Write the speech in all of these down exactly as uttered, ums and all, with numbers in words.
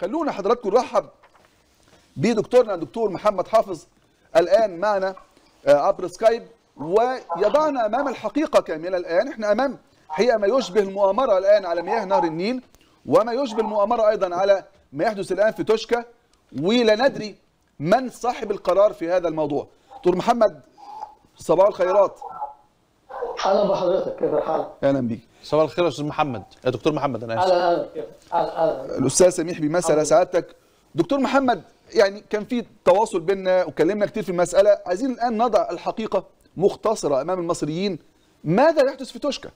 خلونا حضراتكم نرحب بدكتورنا الدكتور محمد حافظ الآن معنا عبر سكايب، ويضعنا أمام الحقيقة كاملة. الآن احنا أمام حقيقة ما يشبه المؤامرة الآن على مياه نهر النيل، وما يشبه المؤامرة أيضا على ما يحدث الآن في توشكا، ولا ندري من صاحب القرار في هذا الموضوع. دكتور محمد، صباح الخيرات. اهلا بحضرتك، كيف الحال؟ اهلا بيك. صباح الخير يا استاذ محمد، يا دكتور محمد انا اسف. اهلا اهلا اهلا. الاستاذ سميح بيمثل على سعادتك. دكتور محمد، يعني كان في تواصل بيننا وكلمنا كتير في المساله، عايزين الان نضع الحقيقه مختصره امام المصريين. ماذا يحدث في توشكا؟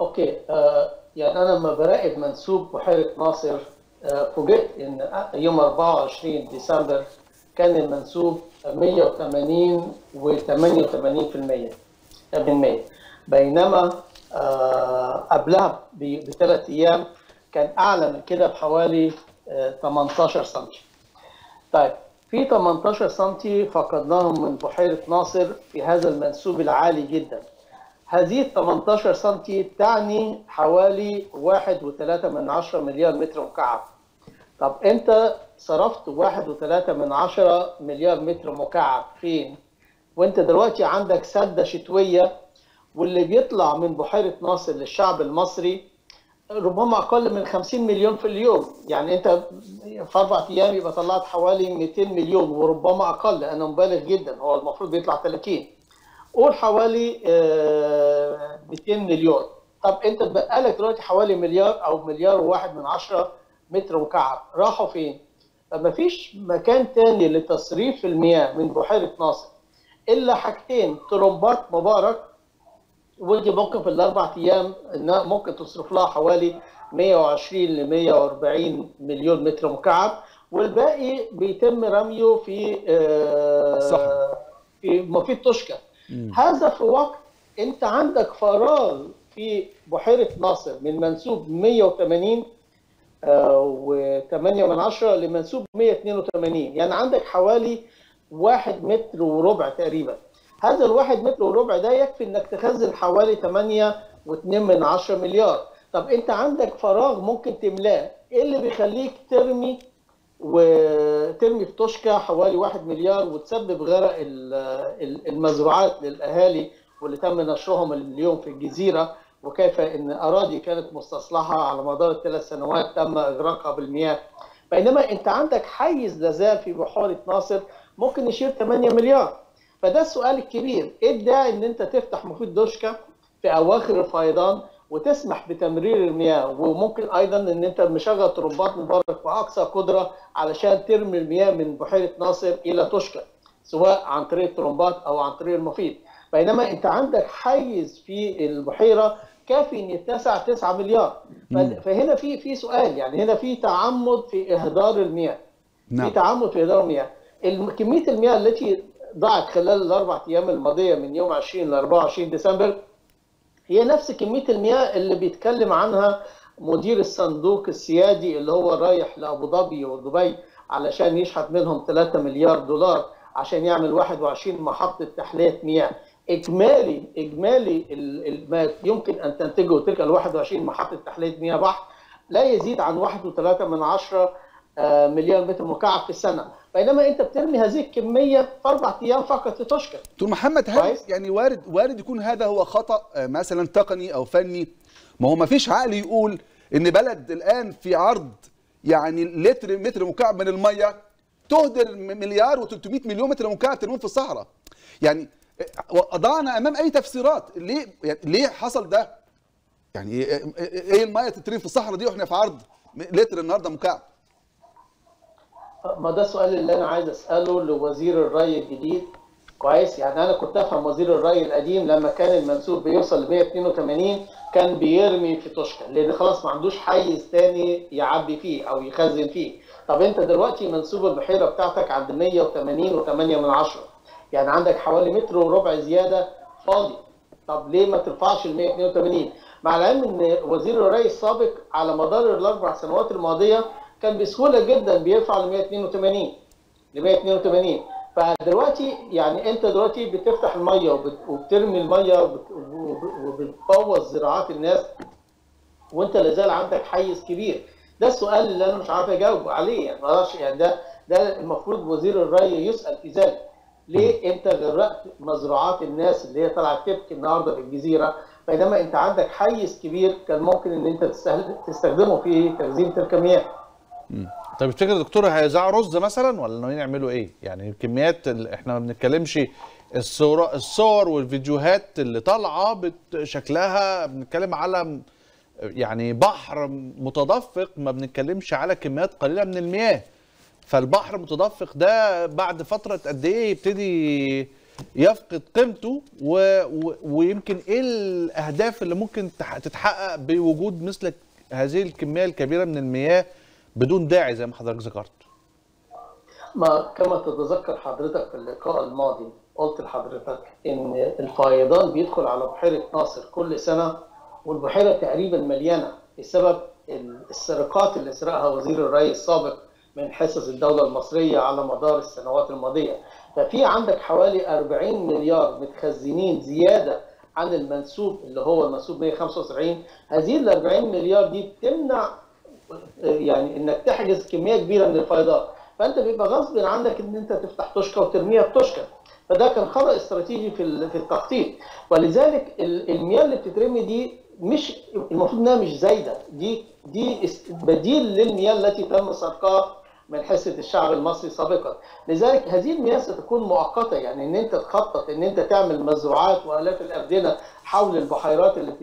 اوكي، آه يعني انا لما براقب منسوب بحيره ناصر آه فوجئت ان يوم أربعة وعشرين ديسمبر كان المنسوب مئة وثمانين وثمانية وثمانين بالمئة بالمئة، بينما قبلها بثلاث ايام كان اعلى من كده بحوالي ثمانية عشر سنتي. طيب، في ثمانية عشر سنتي فقدناهم من بحيره ناصر في هذا المنسوب العالي جدا. هذه ثمانية عشر سنتي تعني حوالي واحد وثلاثة من عشرة مليار متر مكعب. طب انت صرفت واحد وثلاثة من عشرة مليار متر مكعب فين؟ وانت دلوقتي عندك سدة شتوية، واللي بيطلع من بحيرة ناصر للشعب المصري ربما أقل من خمسين مليون في اليوم. يعني انت في أربع أيام يبقى طلعت حوالي مئتين مليون وربما أقل، أنا مبالغ جدا، هو المفروض بيطلع ثلاثين، قول حوالي مئتين مليون. طب انت بقالك دلوقتي حوالي مليار أو مليار وواحد من عشرة متر مكعب، راحوا فين؟ فما فيش مكان تاني لتصريف المياه من بحيرة ناصر إلا حاجتين، طرمبات مبارك، ودي ممكن في الأربع أيام إنها ممكن تصرف لها حوالي مئة وعشرين لمئة وأربعين مليون متر مكعب، والباقي بيتم رميه في آه في مفيد توشكا. هذا في وقت أنت عندك فراغ في بحيرة ناصر من منسوب مئة وثمانين وثمانية من عشرة لمنسوب مئة واثنين وثمانين، يعني عندك حوالي واحد متر وربع تقريبا. هذا الواحد متر وربع ده يكفي انك تخزن حوالي ثمانية واثنين من عشرة مليار. طب انت عندك فراغ ممكن تملاه، ايه اللي بيخليك ترمي وترمي في توشكا حوالي واحد مليار وتسبب غرق المزروعات للاهالي واللي تم نشرهم اليوم في الجزيره، وكيف ان اراضي كانت مستصلحه على مدار الثلاث سنوات تم اغراقها بالمياه، بينما انت عندك حيز لازال في بحيره ناصر ممكن يشيل ثمانية مليار. فده السؤال الكبير، ايه الداعي ان انت تفتح مفيد توشكا في اواخر الفيضان وتسمح بتمرير المياه، وممكن ايضا ان انت مشغل طرمبات مبارك باقصى قدره علشان ترمي المياه من بحيره ناصر الى توشكا، سواء عن طريق الطرمبات او عن طريق المفيد، بينما انت عندك حيز في البحيره كافي ان يتسع تسعة مليار. فهنا في في سؤال، يعني هنا في تعمد في اهدار المياه. نعم، في تعمد في اهدار المياه. كميه المياه التي ضاعت خلال الاربع ايام الماضيه من يوم عشرين لأربعة وعشرين ديسمبر هي نفس كميه المياه اللي بيتكلم عنها مدير الصندوق السيادي اللي هو رايح لابو ظبي ودبي علشان يشحت منهم ثلاثة مليار دولار عشان يعمل واحد وعشرين محطه تحليه مياه. اجمالي اجمالي ما يمكن ان تنتجه تلك ال واحد وعشرين محطه تحليه مياه بحر لا يزيد عن واحد وثلاثة من عشرة مليار متر مكعب في السنه، بينما انت بترمي هذه الكميه في اربع ايام فقط في توشكا. دكتور محمد، هل يعني وارد وارد يكون هذا هو خطا مثلا تقني او فني؟ ما هو ما فيش عقل يقول ان بلد الان في عرض يعني لتر متر مكعب من الميه تهدر مليار وثلاثمئة مليون متر مكعب ترمون في الصحراء. يعني وضعنا امام اي تفسيرات، ليه يعني ليه حصل ده؟ يعني ايه الميه تترمي في الصحراء دي واحنا في عرض لتر النهارده مكعب؟ ما ده السؤال اللي انا عايز اساله لوزير الري الجديد. كويس، يعني انا كنت افهم وزير الري القديم لما كان المنسوب بيوصل ل مئة واثنين وثمانين كان بيرمي في توشكا لان خلاص ما عندوش حيز ثاني يعبي فيه او يخزن فيه. طب انت دلوقتي منسوب البحيره بتاعتك عند مئة وثمانين وثمانية من عشرة، يعني عندك حوالي متر وربع زياده فاضي. طب ليه ما ترفعش ال مئة واثنين وثمانين؟ مع العلم ان وزير الري السابق على مدار الاربع سنوات الماضيه كان بسهوله جدا بيرفع ل مئة واثنين وثمانين. فدلوقتي يعني انت دلوقتي بتفتح الميه وبترمي الميه وبتبوظ زراعات الناس، وانت لازال عندك حيز كبير. ده السؤال اللي انا مش عارف اجاوب عليه، ما اقدرش يعني. ده ده المفروض وزير الري يسال في ذلك. ليه انت غرقت مزروعات الناس اللي هي طالعه تبكي النهارده في الجزيره، بينما انت عندك حيز كبير كان ممكن ان انت تستخدمه في تخزين تلك المياه. طب تفتكر يا دكتور هيزرعوا رز مثلا ولا ناويين يعملوا ايه؟ يعني الكميات احنا ما بنتكلمش، الصور الصور والفيديوهات اللي طالعه شكلها بنتكلم على يعني بحر متدفق، ما بنتكلمش على كميات قليله من المياه. فالبحر المتدفق ده بعد فتره قد ايه يبتدي يفقد قيمته، و... و... ويمكن ايه الاهداف اللي ممكن تتحقق بوجود مثل هذه الكميه الكبيره من المياه بدون داعي زي ما حضرتك ذكرت؟ ما كما تتذكر حضرتك في اللقاء الماضي قلت لحضرتك ان الفيضان بيدخل على بحيره ناصر كل سنه، والبحيره تقريبا مليانه بسبب السرقات اللي سرقها وزير الري السابق من حصص الدوله المصريه على مدار السنوات الماضيه. ففي عندك حوالي أربعين مليار متخزنين زياده عن المنسوب اللي هو المنسوب مئة وخمسة وسبعين. هذه ال أربعين مليار دي بتمنع يعني انك تحجز كميه كبيره من الفيضان، فانت بيبقى غصب عنك ان انت تفتح توشكا وترميها في توشكا. فده كان خطأ استراتيجي في في التخطيط، ولذلك المياه اللي بتترمي دي مش المفروض انها مش زايده، دي دي بديل للمياه التي تم سرقها من حصه الشعب المصري سابقا. لذلك هذه المياه ستكون مؤقته، يعني ان انت تخطط ان انت تعمل مزروعات والاف الاردنه حول البحيرات اللي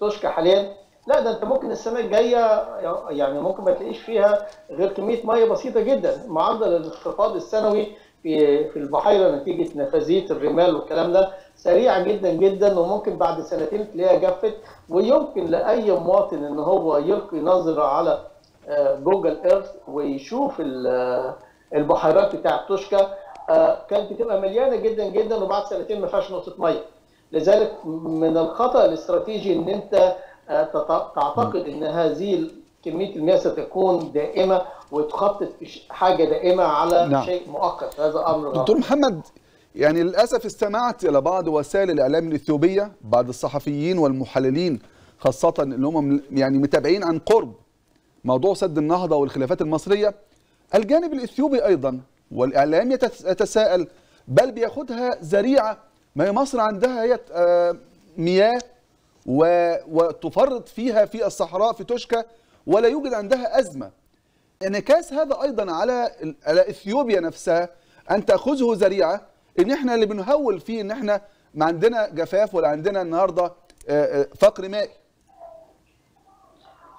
بتشكى حاليا، لا ده انت ممكن السنه الجايه يعني ممكن ما تلاقيش فيها غير كميه ميه بسيطه جدا. معدل الانخفاض السنوي في في البحيره نتيجه نفاذيه الرمال والكلام ده سريع جدا جدا، وممكن بعد سنتين تلاقيها جفت. ويمكن لاي مواطن ان هو يلقي نظره على جوجل ايرث ويشوف البحيرات بتاعت توشكا كانت بتبقى مليانه جدا جدا وبعد سنتين ما فيهاش نقطه ميه. لذلك من الخطا الاستراتيجي ان انت تعتقد ان هذه كميه المياه ستكون دائمه وتخطط في حاجه دائمه على نعم. شيء مؤقت. هذا امر دكتور محمد، يعني للاسف استمعت الى بعض وسائل الاعلام الاثيوبيه، بعض الصحفيين والمحللين خاصه اللي هم يعني متابعين عن قرب موضوع سد النهضه والخلافات المصريه، الجانب الاثيوبي ايضا والاعلام يتساءل بل بياخدها ذريعه، ما هي مصر عندها هي مياه وتفرط فيها في الصحراء في توشكا ولا يوجد عندها أزمة. انعكاس هذا أيضا على على إثيوبيا نفسها أن تأخذه ذريعة، إن إحنا اللي بنهول فيه إن إحنا ما عندنا جفاف ولا عندنا النهاردة فقر مائي.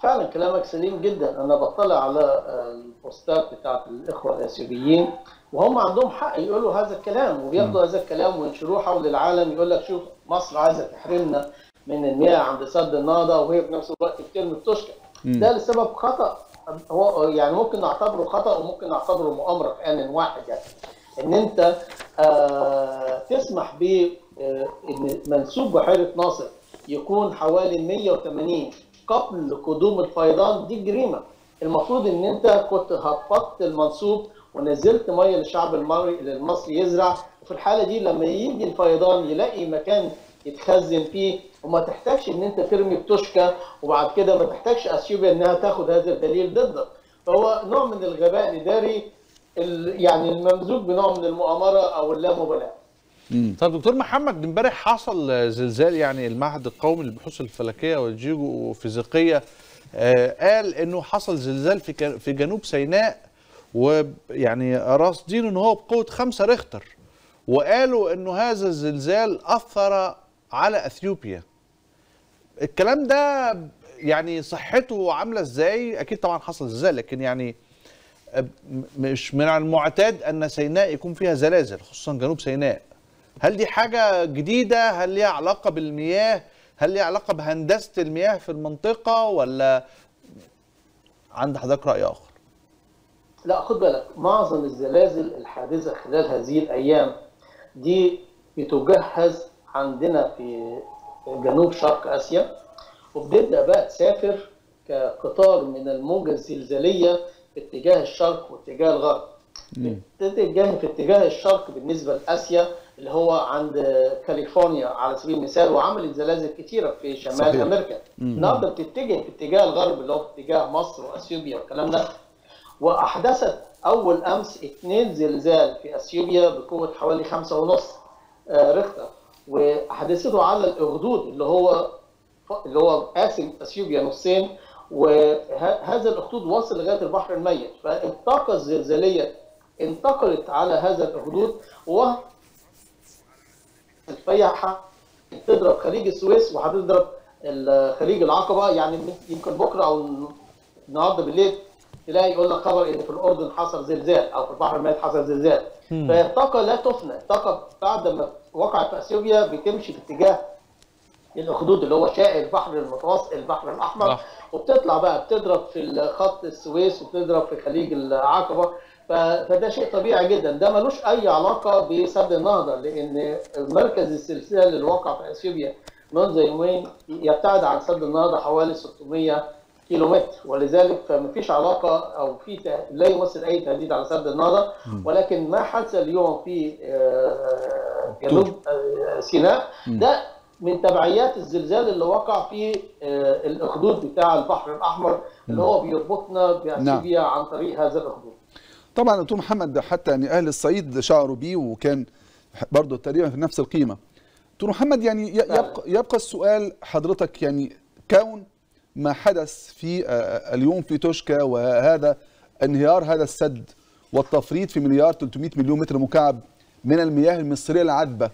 فعلا كلامك سليم جدا. أنا بطلع على البوستات بتاعت الإخوة الإثيوبيين وهم عندهم حق يقولوا هذا الكلام وبياخدوا هذا الكلام وينشروه حول العالم، يقول لك شوف مصر عايزة تحرمنا من المياه عند سد النهضه وهي في نفس الوقت بترمي توشكا. ده لسبب خطا هو يعني ممكن نعتبره خطا وممكن نعتبره مؤامره في ان واحد، يعني ان انت آه تسمح ب آه ان منسوب بحيره ناصر يكون حوالي مئة وثمانين قبل قدوم الفيضان. دي جريمه. المفروض ان انت كنت هبطت المنسوب ونزلت ميه للشعب المصري يزرع، وفي الحاله دي لما يجي الفيضان يلاقي مكان يتخزن فيه وما تحتاجش ان انت ترمي بتوشكا، وبعد كده ما تحتاجش اثيوبيا انها تاخد هذا الدليل ضدك. فهو نوع من الغباء الاداري يعني الممزوج بنوع من المؤامره او اللامبالاه. طب دكتور محمد، امبارح حصل زلزال، يعني المعهد القومي للبحوث الفلكيه والجيوفيزيقيه قال انه حصل زلزال في في جنوب سيناء، ويعني راصدين ان هو بقوه خمسة ريختر، وقالوا انه هذا الزلزال اثر على اثيوبيا. الكلام ده يعني صحته عامله ازاي؟ اكيد طبعا حصل زلزال، لكن يعني مش من المعتاد ان سيناء يكون فيها زلازل خصوصا جنوب سيناء. هل دي حاجه جديده؟ هل ليها علاقه بالمياه؟ هل ليها علاقه بهندسه المياه في المنطقه، ولا عند حضرتك راي اخر؟ لا خد بالك، معظم الزلازل الحادثه خلال هذه الايام دي بتجهز عندنا في جنوب شرق اسيا، وبتبدا بقى تسافر كقطار من الموجه الزلزاليه في اتجاه الشرق واتجاه الغرب. بتتجه في اتجاه الشرق بالنسبه لاسيا اللي هو عند كاليفورنيا على سبيل المثال، وعملت زلازل كتيره في شمال صحيح. امريكا. النهارده بتتجه في اتجاه الغرب اللي هو في اتجاه مصر واثيوبيا والكلام ده، واحدثت اول امس اثنين زلزال في اثيوبيا بقوه حوالي خمسة ونص ريختر، وحدثته على الاخدود اللي هو اللي هو قاسم اثيوبيا نصين، وهذا الاخدود وصل لغايه البحر الميت، فالطاقه الزلزاليه انتقلت على هذا الاخدود و الفيحة تضرب خليج السويس وهتضرب خليج العقبة. يعني يمكن بكرة أو النهارده بالليل تلاقي يقول لك خبر إن في الأردن حصل زلزال أو في البحر الميت حصل زلزال. فالطاقة لا تفنى، الطاقة بعد ما وقعت في أثيوبيا بتمشي في اتجاه الأخدود اللي هو شائع البحر المتوسط البحر الأحمر، وبتطلع بقى بتضرب في خط السويس وبتضرب في خليج العقبة. فده شيء طبيعي جدا، ده ملوش اي علاقه بسد النهضه، لان مركز السلسله اللي واقع في اثيوبيا منذ يومين يبتعد عن سد النهضه حوالي ستمائة كيلومتر، ولذلك فمفيش علاقه او في لا يمثل اي تهديد على سد النهضه. ولكن ما حدث اليوم في جنوب سيناء ده من تبعيات الزلزال اللي وقع في الاخدود بتاع البحر الاحمر اللي هو بيربطنا باثيوبيا عن طريق هذا الاخدود. طبعا دكتور محمد حتى يعني اهل الصعيد شعروا بيه وكان برضه تقريبا في نفس القيمه. دكتور محمد يعني يبقى, يبقى السؤال حضرتك، يعني كون ما حدث في اليوم في توشكا وهذا انهيار هذا السد والتفريط في مليار ثلاثمائة مليون متر مكعب من المياه المصريه العذبه،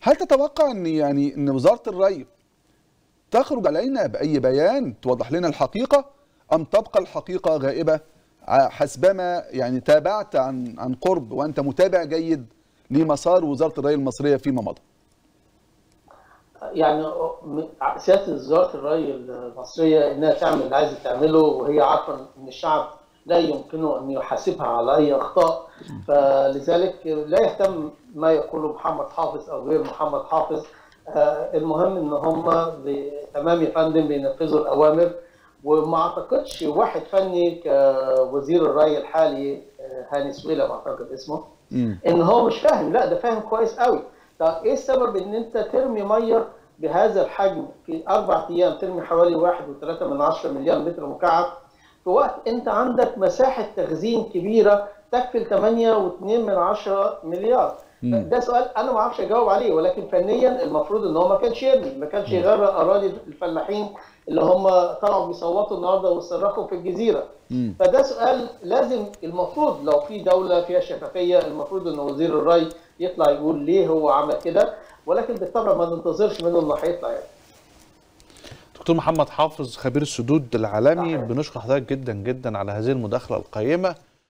هل تتوقع ان يعني ان وزاره الري تخرج علينا باي بيان توضح لنا الحقيقه، ام تبقى الحقيقه غائبه؟ حسبما يعني تابعت عن عن قرب وانت متابع جيد لمسار وزاره الري المصريه فيما مضى. يعني سياسه وزاره الري المصريه انها تعمل اللي عايزه تعمله، وهي عارفه ان الشعب لا يمكنه ان يحاسبها على اي اخطاء، فلذلك لا يهتم ما يقوله محمد حافظ او غير محمد حافظ. المهم ان هم تمام يا فندم بينفذوا الاوامر، وما اعتقدش واحد فني كوزير الري الحالي هاني سويلة ما اعتقد اسمه ان هو مش فاهم، لا ده فاهم كويس قوي. طب ايه السبب ان انت ترمي ميه بهذا الحجم في اربع ايام، ترمي حوالي واحد فاصلة ثلاثة مليار متر مكعب في وقت انت عندك مساحه تخزين كبيره تكفي ثمانية فاصلة اثنين مليار؟ ده سؤال انا ما اعرفش اجاوب عليه، ولكن فنيا المفروض ان هو ما كانش يرمي، ما كانش يغرق اراضي الفلاحين اللي هم طلعوا بيصوتوا النهارده وصرخوا في الجزيره. مم. فده سؤال لازم المفروض لو في دوله فيها شفافيه المفروض ان وزير الري يطلع يقول ليه هو عمل كده، ولكن بالطبع ما ننتظرش منه انه هيطلع. يعني دكتور محمد حافظ خبير السدود العالمي، بنشكر حضرتك جدا جدا على هذه المداخله القيمه.